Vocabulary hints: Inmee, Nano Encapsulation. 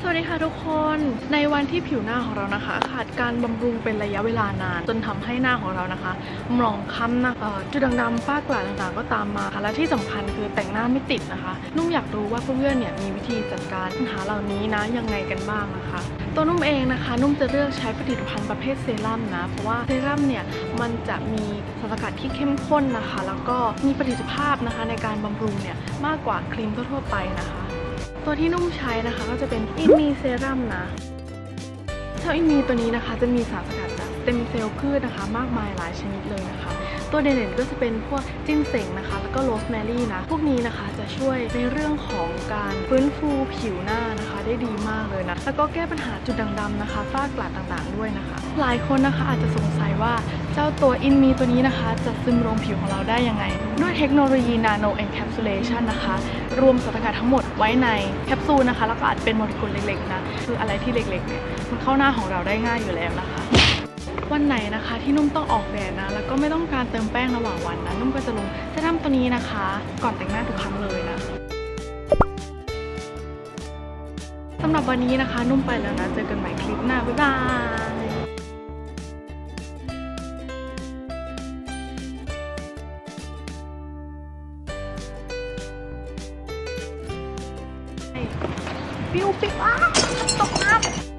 สวัสดีค่ะทุกคนในวันที่ผิวหน้าของเรานะคะขาดการบำรุงเป็นระยะเวลานานจนทำให้หน้าของเรานะคะหมองคล้ำนะจุดดำๆฝ้ากระต่างๆก็ตามมาและที่สำคัญคือแต่งหน้าไม่ติดนะคะนุ่มอยากรู้ว่าเพื่อนๆเนี่ยมีวิธีจัดการปัญหาเหล่านี้นะยังไงกันบ้างนะคะตัวนุ่มเองนะคะนุ่มจะเลือกใช้ผลิตภัณฑ์ประเภทเซรั่มนะเพราะว่าเซรั่มเนี่ยมันจะมีสารสกัดที่เข้มข้นนะคะแล้วก็มีประสิทธิภาพนะคะในการบำรุงเนี่ยมากกว่าครีมทั่วๆไปนะคะตัวที่นุ่มใช้นะคะก็จะเป็นอินมีเซรั่มนะเจ้าอินมีตัวนี้นะคะจะมีสารสกัดจากสเต็มเซลล์พืชนะคะมากมายหลายชนิดเลยนะคะตัวเด่นๆก็จะเป็นพวกจิ้นเส็งนะคะแล้วก็โรสแมรี่นะพวกนี้นะคะจะช่วยในเรื่องของการฟื้นฟูผิวหน้านะคะได้ดีมากเลยนะแล้วก็แก้ปัญหาจุดด่างดำนะคะฝ้ากระต่างๆด้วยนะคะหลายคนนะคะอาจจะสงสัยว่าเจ้าตัวอินมีตัวนี้นะคะจะซึมลงผิวของเราได้ยังไงด้วยเทคโนโลยี Nano Encapsulation นะคะรวมสารสกัดทั้งหมดไว้ในแคปซูลนะคะแล้วก็อาจเป็นโมเลกุลเล็กๆนะคืออะไรที่เล็กๆมันเข้าหน้าของเราได้ง่ายอยู่แล้วนะคะวันไหนนะคะที่นุ่มต้องออกแดดนะแล้วก็ไม่ต้องการเติมแป้งระหว่างวันนะนุ่มก็จะลงเซรั่มตัวนี้นะคะก่อนแต่งหน้าทุกครั้งเลยนะสำหรับวันนี้นะคะนุ่มไปแล้วนะเจอกันใหม่คลิปหน้าบ๊ายบายปิ้วปิ้วตกน้ำ